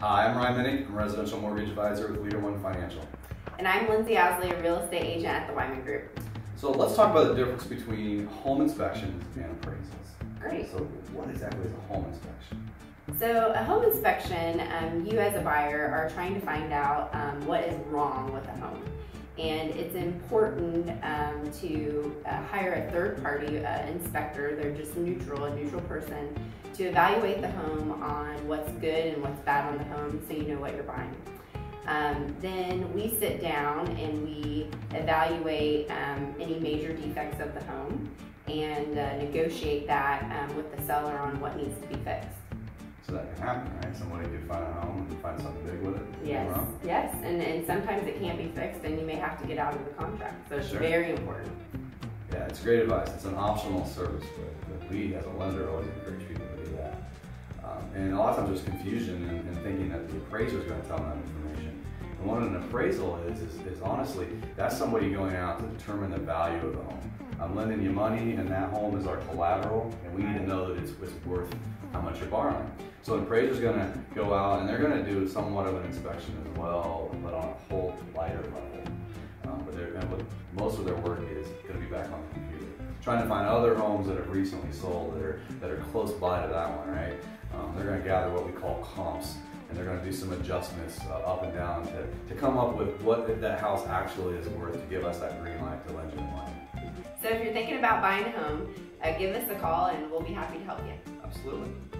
Hi, I'm Ryan Minnick. I'm a residential mortgage advisor with Leader One Financial. And I'm Lindsay Ousley, a real estate agent at the Wyman Group. So let's talk about the difference between home inspections and appraisals. Great. So what exactly is a home inspection? So a home inspection, you as a buyer are trying to find out what is wrong with the home. And it's important to hire a third party inspector. They're just a neutral person, to evaluate the home on what's good and what's bad on the home so you know what you're buying. Then we sit down and we evaluate any major defects of the home and negotiate that with the seller on what needs to be fixed. So that can happen, right? Somebody could find a home and find something big with it. Yes, yes, and sometimes it can't be fixed and you may have to get out of the contract. So it's very important. Yeah, it's great advice. It's an optional service, but we as a lender always encourage people to do that. And a lot of times there's confusion and thinking that the appraiser is going to tell them that information. And what an appraisal is honestly, that's somebody going out to determine the value of the home. I'm lending you money and that home is our collateral, and we need to know that it's worth how much you're borrowing. So an appraiser is going to go out and they're going to do somewhat of an inspection as well, but on a whole lighter level. But most of their work is going to be back on the computer, trying to find other homes that have recently sold that are close by to that one, right? They're going to gather what we call comps, and they're going to do some adjustments up and down to come up with what that house actually is worth to give us that green light to lend you the money. So if you're thinking about buying a home, give us a call and we'll be happy to help you. Absolutely.